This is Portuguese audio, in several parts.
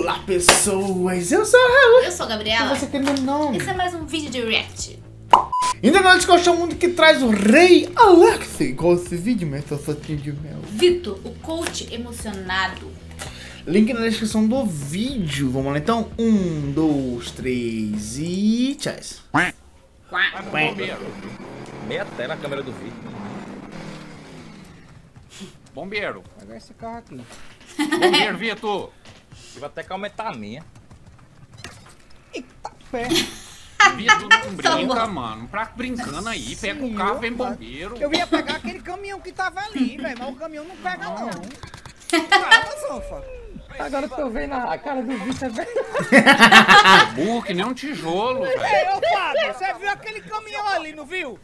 Olá, pessoas! Eu sou a Raul. Eu sou a Gabriela. E você tem meu nome. Esse é mais um vídeo de react. Internet que eu chamo muito que traz o rei Alex. Igual esse vídeo, meu sapatinho de mel. Vitor, o coach emocionado. Link na descrição do vídeo. Vamos lá então. 1, 2, 3 e... tchau. Meta é na câmera do Vitor. Bombeiro, pega esse carro aqui. Bombeiro, Vitor. Vou até que aumentar a minha. Eita, pé. Vitor, não brinca, mano. Pra brincando aí, pega o carro, vem bombeiro. Eu ia pegar aquele caminhão que tava ali, velho, mas o caminhão não pega, não. Caramba, agora que eu vendo a cara do Vitor, velho. Burro, que nem um tijolo, velho. Ô, Fábio, você viu aquele caminhão ali, não viu?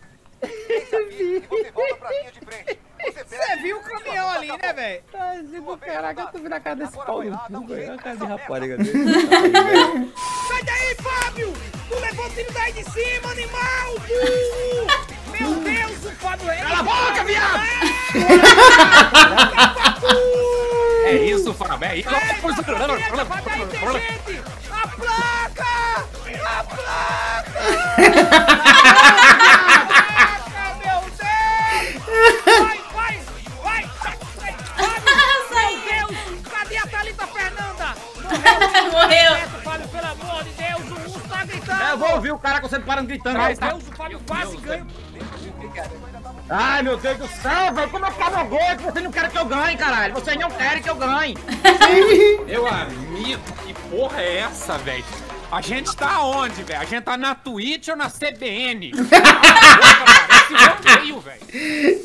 Você volta pra linha de frente. Você viu o caminhão ali, né, velho? Caraca, eu tô vendo a cara desse pau no cu, velho. Olha a cara de rapariga dele. Sai daí, Fábio! Tu levou o tiro daí de cima, animal! Meu Deus, o Fábio é... Cala a boca, viado! É isso, Fábio, é isso. A placa! A placa! O cara consegue parar gritando. Ai, meu Deus, o Fábio quase ganha. Ai, meu Deus do céu, velho. Como eu falo agora que você não quer que eu ganhe, caralho? Vocês não querem que eu ganhe. Meu amigo, que porra é essa, velho? A gente tá onde, velho? A gente tá na Twitch ou na CBN? Parece um meio, velho.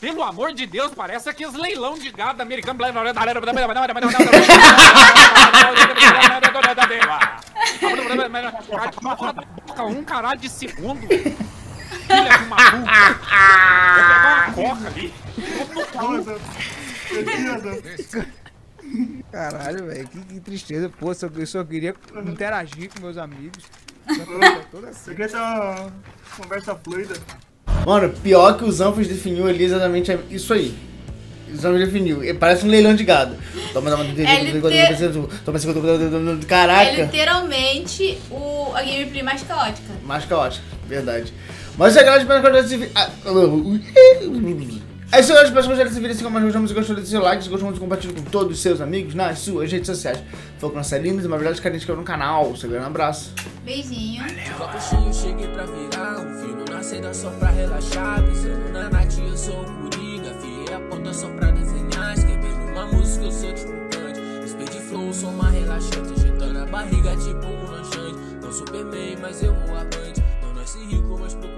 Pelo amor de Deus, parece aqueles leilão de gado americano. Um caralho de segundo. Filha de maluco. Vou pegar uma coca ali. Caralho, velho, que tristeza. Pô, eu só queria interagir com meus amigos. Eu queria ter uma conversa fluida. Mano, pior que o Zanfas definiu ali exatamente isso aí. O Zanfas definiu. Parece um leilão de gado. Caraca. É literalmente a gameplay mais caótica. Mais caótica, verdade. Mas se a galera espera que eu desse... É isso, galera. Espero que vocês gostaram desse vídeo. Se você gostou, deixe seu like. Se gostou, compartilhe com todos os seus amigos nas suas redes sociais. Foi com nossa linda e uma verdade carente que eu no canal. Você ganha um abraço. Beijinho. Valeu. Cheguei pra virar um filho na cena só pra relaxar. Pensando na Nath, eu sou o Coringa. Fiei a ponta só pra desenhar. Escrevendo uma música, eu sou titante. Respeito de flow, sou uma relaxante. Agitando a barriga tipo um lanchante. Não supermei, mas eu vou avante. Não nasci rico, mas...